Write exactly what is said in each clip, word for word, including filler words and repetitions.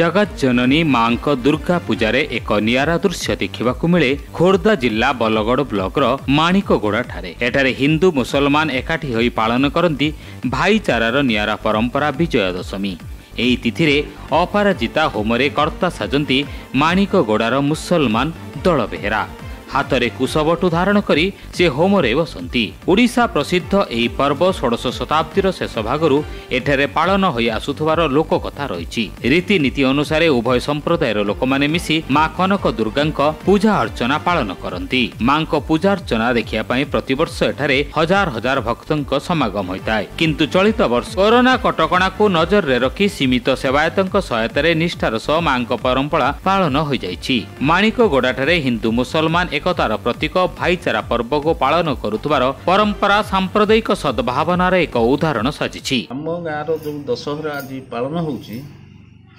जगत जननी मां को दुर्गा पूजा रे एक नियारा दृश्य देखा मिले। खोर्धा जिला बलगड़ ब्लॉक माणिकगोड़ा ठारे एठारे हिंदू मुसलमान एकाठी होई पालन करती भाईचारार नियारा परंपरा विजया दशमी। एही तिथि अपराजिता होमरे कर्ता साजंती माणिकगोड़ार मुसलमान दल बेहेरा हातरे कुशवटू धारण करी से होमरे बसंती। ओडिशा प्रसिद्ध एही पर्व षोडश शताब्दीर शेष भागरू एठारे पालन होई आसुथवार लोककथा रहिछि। रीतिनीति अनुसार उभय संप्रदायर लोकमाने मिसी मां कनक दुर्गांक पूजा अर्चना पालन करंती। मांको पूजा अर्चना देखिया पई प्रतिवर्ष एठारे हजार हजार भक्तंक समागम होइताए, किंतु चलित वर्ष कोरोना कटकणाकू नजर रे रखी सीमित सेवायतंक सहायतारे निष्ठार सह मांको परंपरा पालन होई जाइछि। माणिकगोडाठारे हिंदू मुसलमान एकतार प्रतीक भाईचारा पर्व को पालन करुवार परंपरा सांप्रदायिक सद्भावनार एक उदाहरण साजिश। आम गाँव रो दशहरा आज पालन हो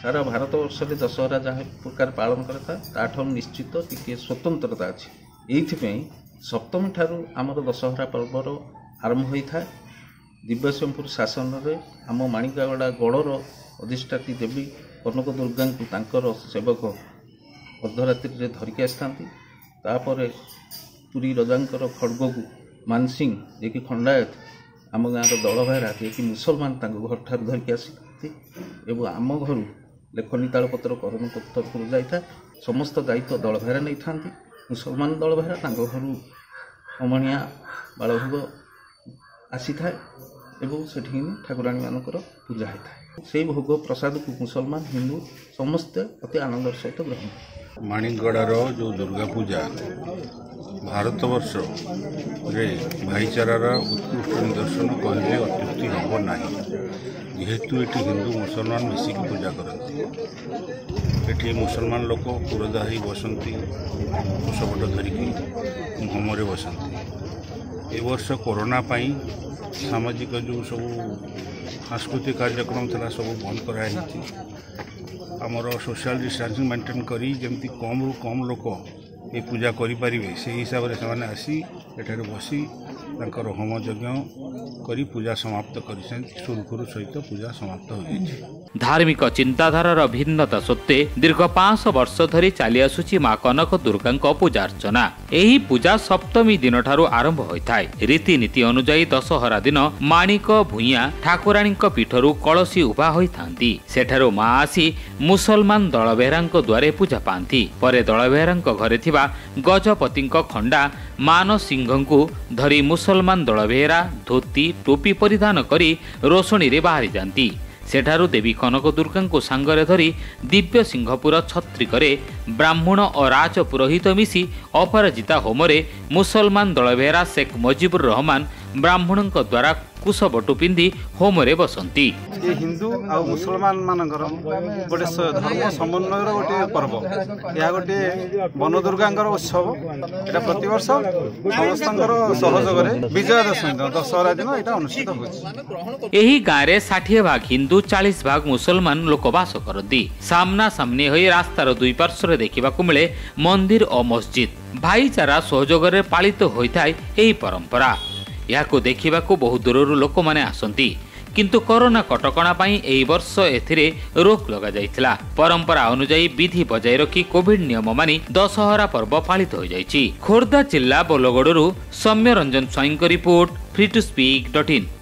सारा भारत वर्ष दशहरा जहाँ प्रकार पालन करता निश्चित टी स्वतंत्रता अच्छी। ये सप्तमी ठारू आमर दशहरा पर्वर आरंभ होता दिव्यस्वयंपुर शासन आम माणिकागोड़ा गौड़र अधिष्ठाती देवी कनक दुर्गा सेवक अर्धरात्रि धरिकी आसता। तापर पुरी रजांर खड़गू मानसिंह जे कि खंडायत आम गाँव दल बेहरा जे कि मुसलमान घर ठार धरिकी आसी आम घर लेखनी तालपत्र करण पत्र जाए समस्त दायित्व दल बेहरा नहीं था। मुसलमान दल बेहरा घर अमणिया बालभोग आसी थाए एवं सेठी ठाकुराणी मानकर पूजा होता है। से भोग प्रसाद को मुसलमान हिंदू समस्ते अति आनंदर सहित ग्रहण। माणिकगोड़ार जो दुर्गा पूजा भारतवर्ष में भाईचारार उत्कृष्ट निदर्शन कहले अत्युक्ति हम ना। जेहेतु ये हिंदू मुसलमान मिसिक पूजा करती ये मुसलमान लोक पुरोधा ही बसंती कुशपट धरिकी होम बसंती। ए वर्ष कोरोना सामाजिक जो सब सांस्कृतिक कार्यक्रम था सब बंद कराई आमर सोशल डिस्टान्सिंग मेंटेन करी जमी कम रु कम लोक ये पूजा करें से हिसाब से आसी एठार बसी होम यज्ञ करी पूजा समाप्त कर सुरखुरु सहित पूजा समाप्त हो। धार्मिक चिंताधारार भिन्नता सत्वे दीर्घ पांच वर्ष धरी चली आसुची माँ कनक दुर्गा पूजा अर्चना। यही पूजा सप्तमी दिन ठारू आरंभ होता है। रीतिनीति अनुजाई दशहरा दिन माणिक भूया ठाकुराणी पीठरू कलशी उभा होती। सेठारू माँ आसी मुसलमान दल बेहरा द्वारे पूजा पाती। पर दल बेहरा घरे थिबा गजपति खंडा मान सिंह को धरी मुसलमान दल बेहरा धोती टोपी परिधान करी रोशनी रे बाहरी जानती। सेठारू देवी कनक दुर्गा को सांगरे धरी दिव्य सिंहपुर छत्रिकरे ब्राह्मण और राज पुरोहित मिसी अपराजिता होमरे मुसलमान दल बेहरा शेख मुजिबुर रहमान ब्राह्मण द्वारा कुशबटू पिंधि होमरे बसंती। ये हिंदू आ मुसलमान मानकर गोटे धर्म समन्वयर गोटे पर्व या गोटे वन दुर्गा उत्सव। एटा प्रति वर्ष समस्तंकर सहयोग रे विजया दशमी दशहरा दिन एटा अनुष्ठित होछि। एही गारे साठ भाग हिंदू चालीस भाग मुसलमान लोक वास करती। सामना सामने होई रास्तार दुई पार्श्व देखा मिले मंदिर और मस्जिद। भाईचारा सहयोग रे पालित होता है यही परंपरा। याको देखा बहु दूर लोक माने आसंती, किंतु कोरोना कटकणा पाई एही वर्ष एथिरे रोक लगा जाइथिला। परंपरा अनुजाई विधि बजाय रखी कोविड नियम मानि दशहरा पर्व पालित हो जाइछि। खोर्धा जिला बलगड़रू Soumya Ranjan Swain report free to speak dot in.